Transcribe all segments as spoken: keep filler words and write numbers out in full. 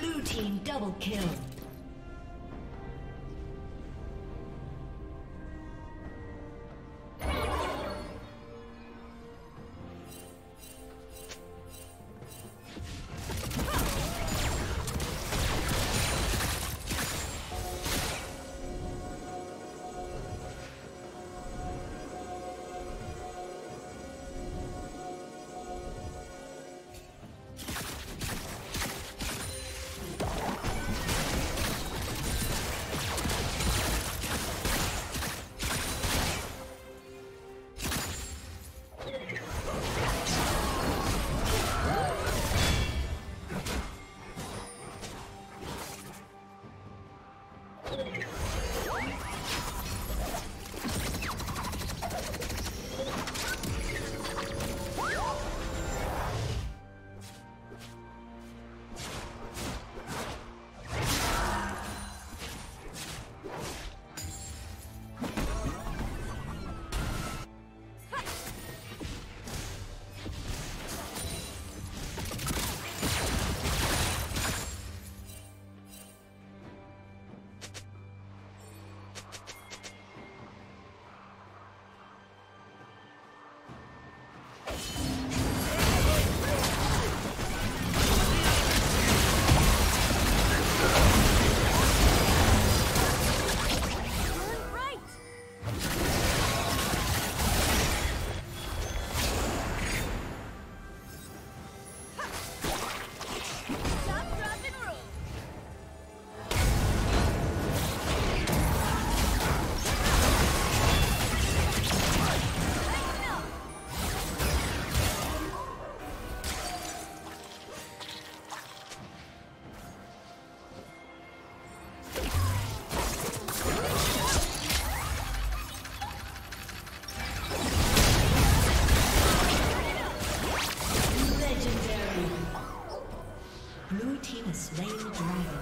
Blue team double kill. team has slain the dragon.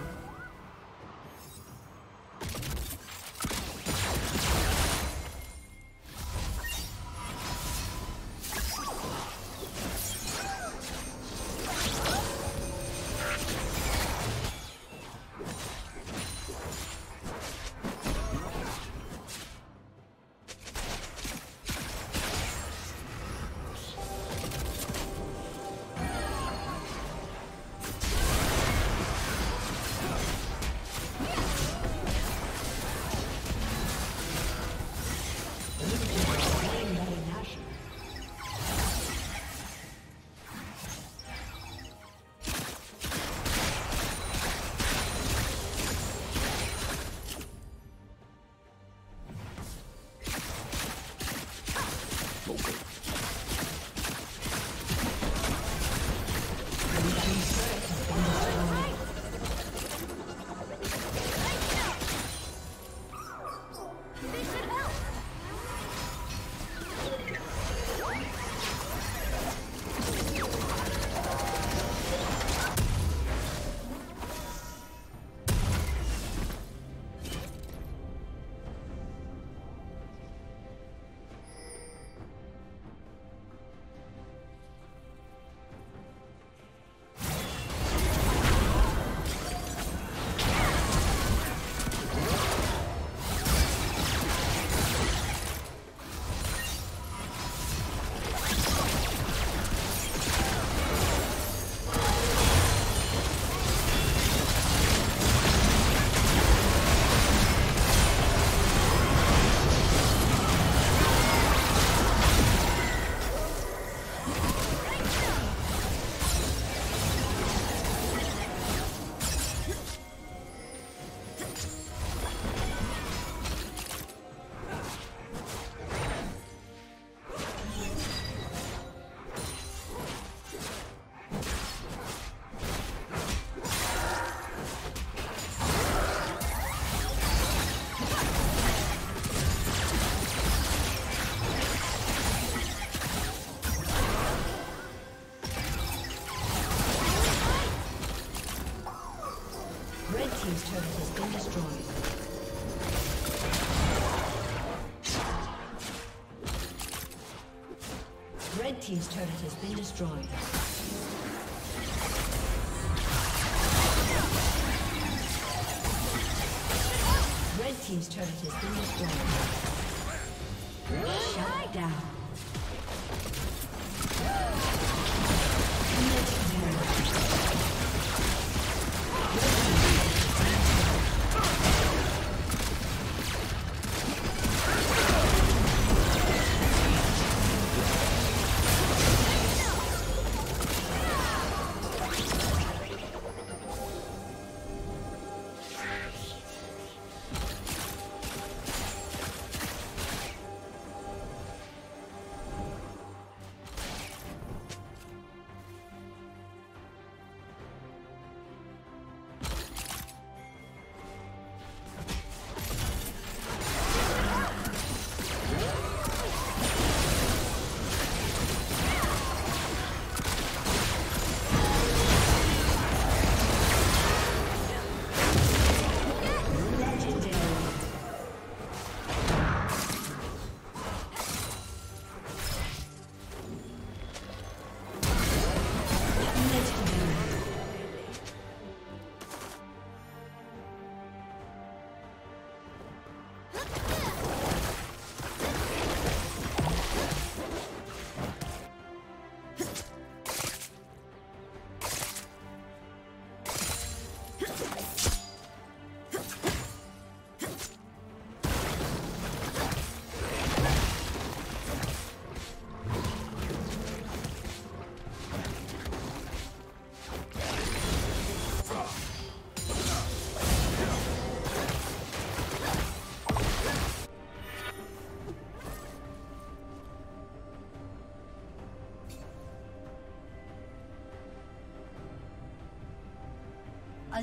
Red team's turret has been destroyed. Red team's turret has been destroyed. Shut down. A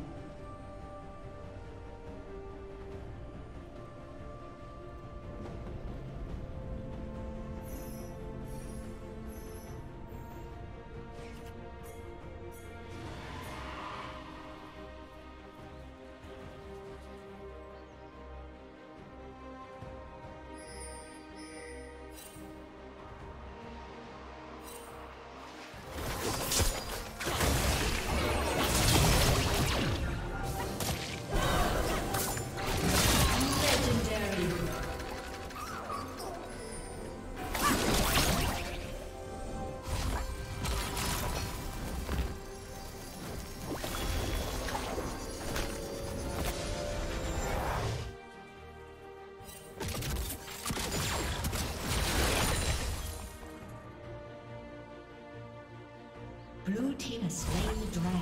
Blue team has slain the dragon.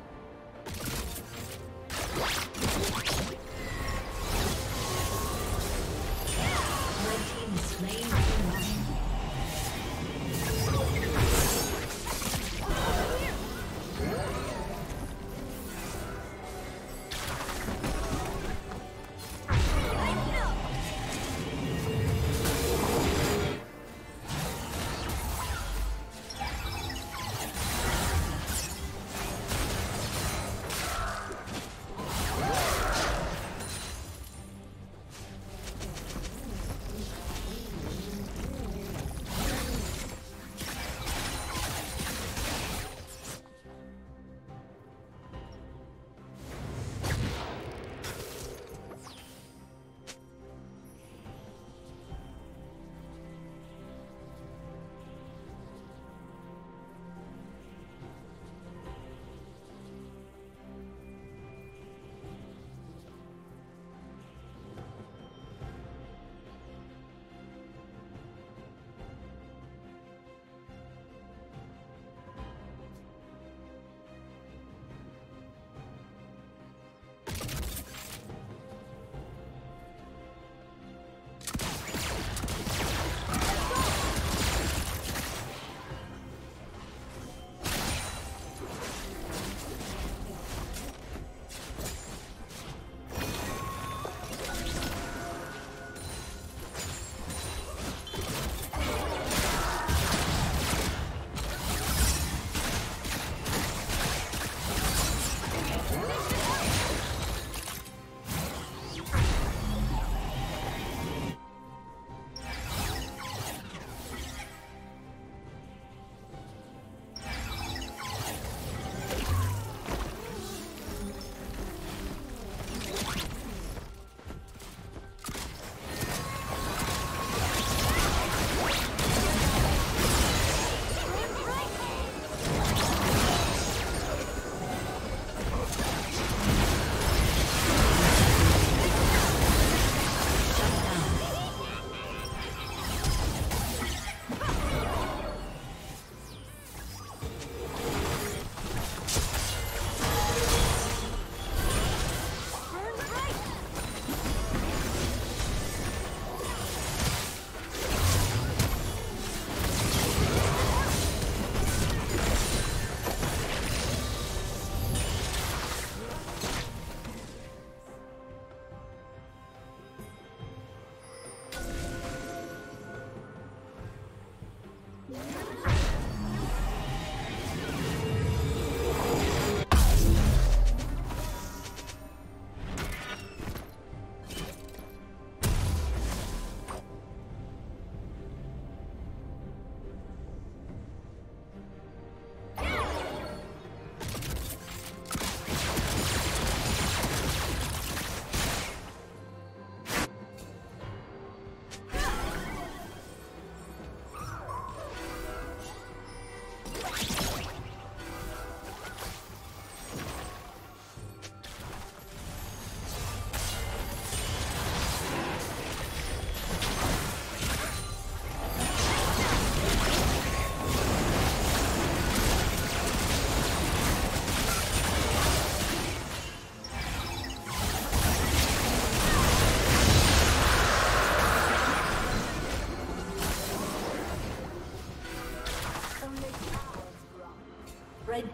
Red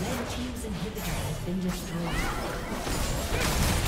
Red team's inhibitor has been destroyed.